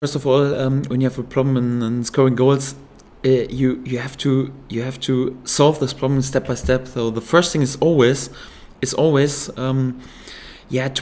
First of all, when you have a problem in scoring goals, you have to solve this problem step by step. So the first thing is always to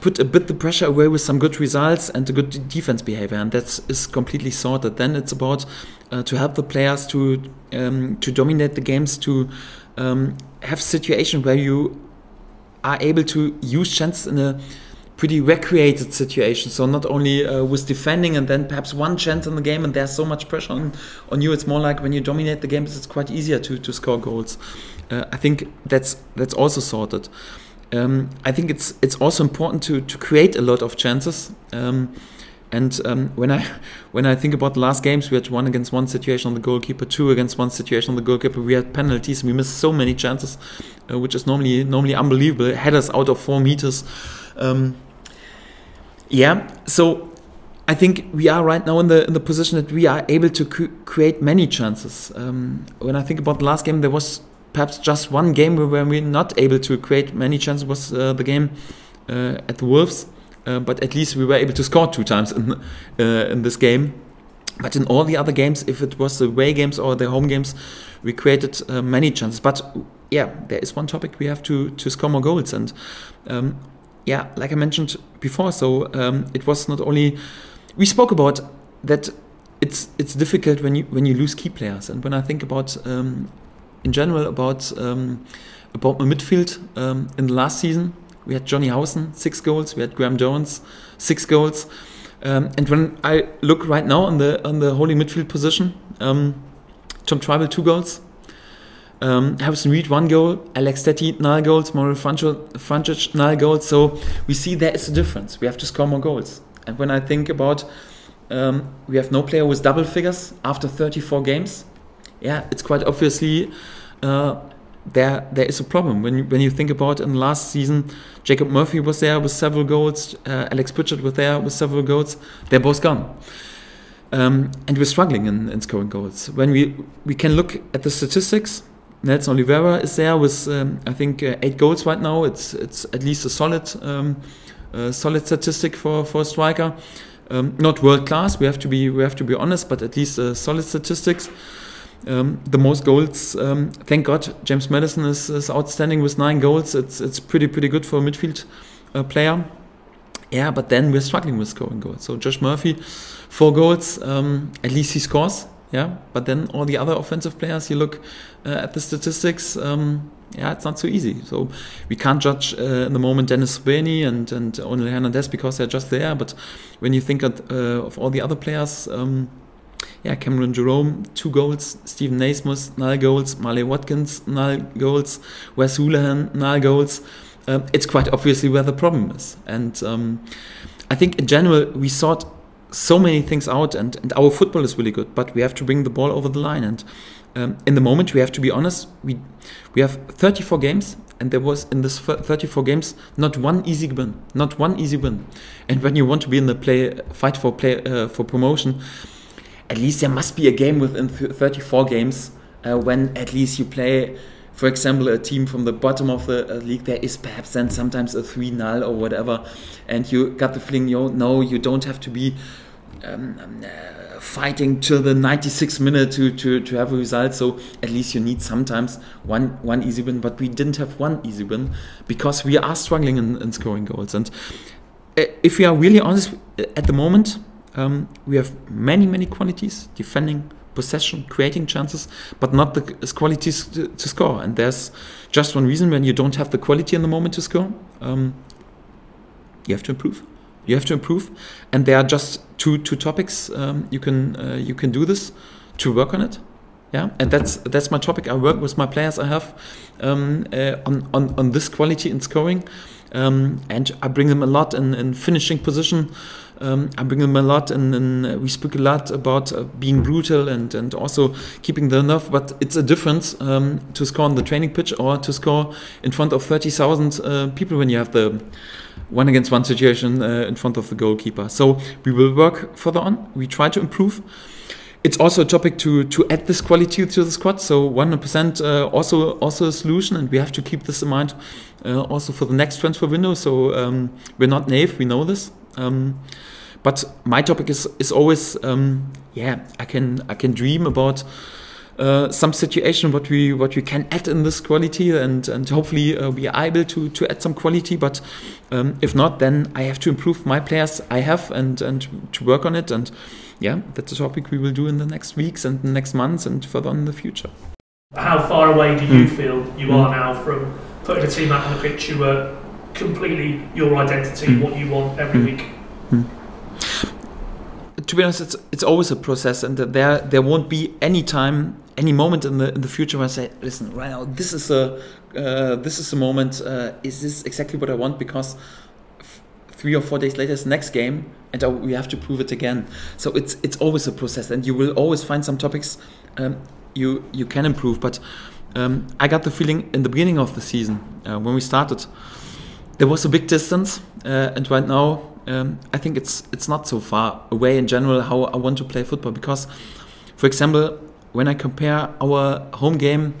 put a bit the pressure away with some good results and a good defense behavior, and that is completely sorted. Then it's about to help the players to dominate the games, to have situations where you are able to use chances in a pretty recreated situation. So not only with defending and then perhaps one chance in the game and there's so much pressure on you. It's more like when you dominate the games, it's quite easier to score goals. I think that's also sorted. I think it's also important to create a lot of chances. When I think about the last games, we had 1 against 1 situation on the goalkeeper, 2 against 1 situation on the goalkeeper. We had penalties. We missed so many chances, which is normally unbelievable. Headers out of 4 meters. So I think we are right now in the position that we are able to create many chances. When I think about the last game, there was perhaps just one game where we were not able to create many chances. Was the game at the Wolves. But at least we were able to score 2 times in this game. But in all the other games, if it was the away games or the home games, we created many chances. But yeah, there is one topic: we have to score more goals. And like I mentioned before, so it was not only we spoke about that. It's difficult when you lose key players. And when I think about in general about my midfield in the last season. We had Johnny Hausen, 6 goals. We had Graham Jones, 6 goals. And when I look right now on the holding midfield position, Tom Tribble, 2 goals. Harrison Reed, 1 goal. Alex Tettey, 9 goals. Moritz Leitner, 9 goals. So we see there is a difference. We have to score more goals. And when I think about we have no player with double figures after 34 games, yeah, it's quite obviously... There is a problem when you think about in last season. Jacob Murphy was there with several goals. Alex Pritchard was there with several goals. They're both gone, and we're struggling in scoring goals. When we can look at the statistics, Nelson Oliveira is there with I think 8 goals right now. It's at least a solid statistic for a striker. Not world class. We have to be honest, but at least solid statistics. The most goals, thank God, James Maddison is outstanding with 9 goals. It's pretty good for a midfield player. Yeah, but then we're struggling with scoring goals. So Josh Murphy, 4 goals. At least he scores. Yeah, but then all the other offensive players, you look at the statistics. It's not so easy. So we can't judge in the moment Dennis Srbeny and Onel Hernández because they're just there. But when you think of all the other players. Cameron Jerome, 2 goals. Stephen Nasmus, 9 goals. Marley Watkins, 9 goals. Wes Hoolahan, 9 goals. It's quite obviously where the problem is. And I think in general we sort so many things out, and our football is really good, but we have to bring the ball over the line. And in the moment, we have to be honest, we have 34 games, and there was in this 34 games not one easy win. And when you want to be in the fight for promotion, at least there must be a game within 34 games when at least you play, for example, a team from the bottom of the league. There is perhaps then sometimes a 3-0 or whatever, and you got the feeling, no, you don't have to be fighting till the 96th minute to have a result. So at least you need sometimes one easy win. But we didn't have one easy win because we are struggling in scoring goals. And if we are really honest at the moment, we have many qualities: defending, possession, creating chances, but not the qualities to score. And there's just one reason: when you don't have the quality in the moment to score, you have to improve. And there are just two topics you can do this to work on it. Yeah, and that's my topic. I work with my players. I have on this quality in scoring, and I bring them a lot in finishing position. I bring them a lot, and we speak a lot about being brutal and also keeping the nerve. But it's a difference to score on the training pitch or to score in front of 30,000 people when you have the 1-against-1 situation in front of the goalkeeper. So we will work further on. We try to improve. It's also a topic to add this quality to the squad. So 100% also a solution, and we have to keep this in mind also for the next transfer window. So we're not naive. We know this. But my topic is always, yeah, I can dream about some situation what we can add in this quality, and hopefully we are able to add some quality. But if not, then I have to improve my players I have and to work on it. And yeah, that's a topic we will do in the next weeks and the next months and further on in the future. How far away do you feel you are now from putting a team out on the pitch who are completely your identity, what you want every week? To be honest, it's always a process, and there won't be any time, any moment in the future where I say, listen, right now this is a moment. Is this exactly what I want? Because 3 or 4 days later is the next game, and we have to prove it again. So it's always a process, and you will always find some topics you can improve. But I got the feeling in the beginning of the season when we started, there was a big distance, and right now. I think it's not so far away in general how I want to play football, because, for example, when I compare our home game,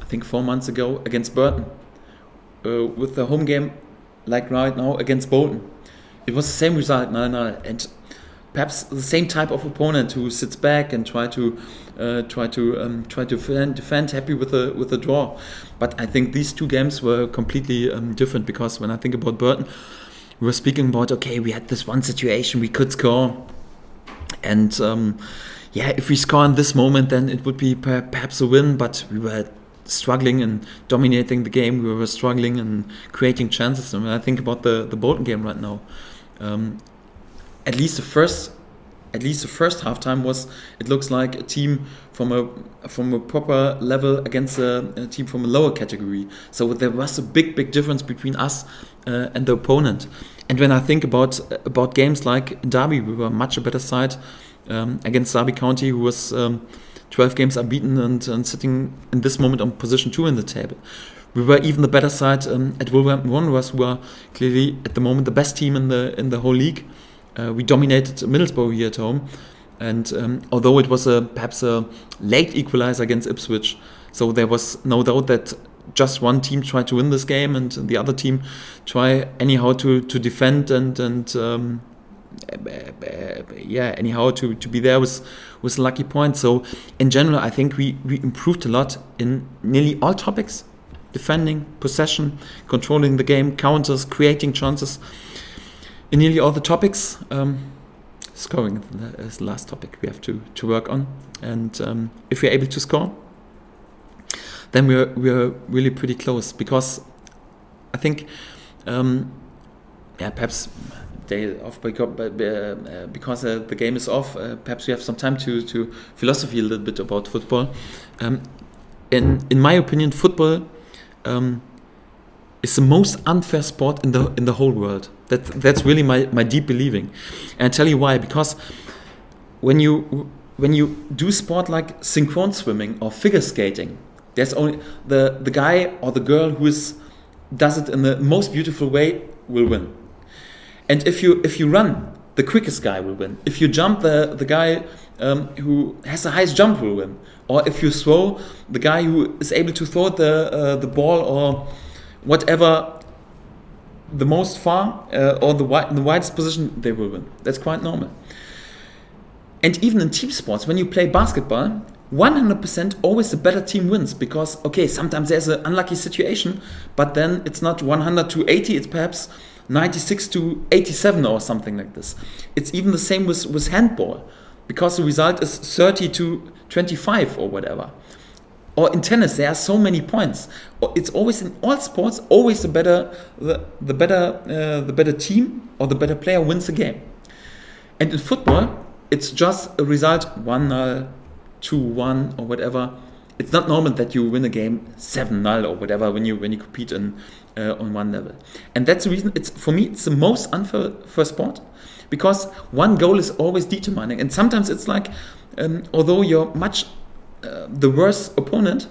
I think 4 months ago against Burton, with the home game like right now against Bolton, it was the same result, 9-9, and perhaps the same type of opponent who sits back and try to defend, happy with a draw. But I think these 2 games were completely different, because when I think about Burton, we were speaking about, okay, we had this one situation we could score, and yeah, if we score in this moment, then it would be perhaps a win. But we were struggling in dominating the game. We were struggling in creating chances. And when I think about the Bolton game right now, at least the first halftime was, it looks like a team from a proper level against a team from a lower category. So there was a big difference between us and the opponent. And when I think about games like Derby, we were much a better side against Derby County, who was 12 games unbeaten and sitting in this moment on position 2 in the table. We were even the better side at Wolverhampton Wanderers, who are clearly at the moment the best team in the whole league. We dominated Middlesbrough here at home, and although it was perhaps a late equalizer against Ipswich, so there was no doubt that just one team tried to win this game and the other team try anyhow to defend and anyhow to be there with a lucky point. So in general, I think we improved a lot in nearly all topics: defending, possession, controlling the game, counters, creating chances. In nearly all the topics, scoring is the last topic we have to work on. And if we're able to score, then we're really pretty close, because I think, perhaps day off because the game is off. Perhaps we have some time to philosophy a little bit about football. In my opinion, football is the most unfair sport in the whole world. That's really my deep believing, and I tell you why. Because when you do sport like synchron swimming or figure skating, there's only the guy or the girl who does it in the most beautiful way will win. And if you run, the quickest guy will win. If you jump, the guy who has the highest jump will win. Or if you throw, the guy who is able to throw the ball or whatever the most far or the widest position, they will win. That's quite normal. And even in team sports, when you play basketball, 100% always the better team wins, because, okay, sometimes there's an unlucky situation, but then it's not 100 to 80, it's perhaps 96 to 87 or something like this. It's even the same with handball, because the result is 30 to 25 or whatever. Or in tennis, there are so many points. It's always, in all sports, always the better team or the better player wins the game. And in football, it's just a result 1-0, 2-1 or whatever. It's not normal that you win a game 7-0 or whatever when you compete on one level. And that's the reason for me it's the most unfair sport, because one goal is always determining. And sometimes it's like, although you're much the worst opponent,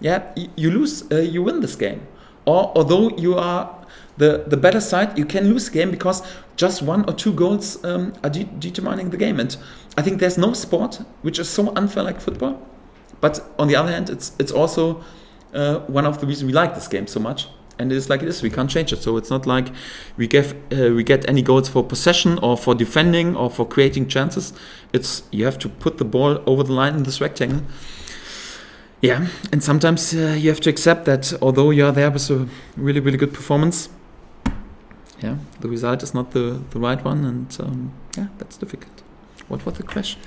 yeah, you lose, you win this game. Or although you are the better side, you can lose the game, because just 1 or 2 goals are determining the game. And I think there's no sport which is so unfair like football. But on the other hand, it's also one of the reasons we like this game so much, and it is like this. We can't change it. So it's not like we get any goals for possession or for defending or for creating chances. It's you have to put the ball over the line in this rectangle. Yeah, and sometimes you have to accept that although you are there with a really, really good performance, yeah, the result is not the right one, and yeah, that's difficult. What was the question?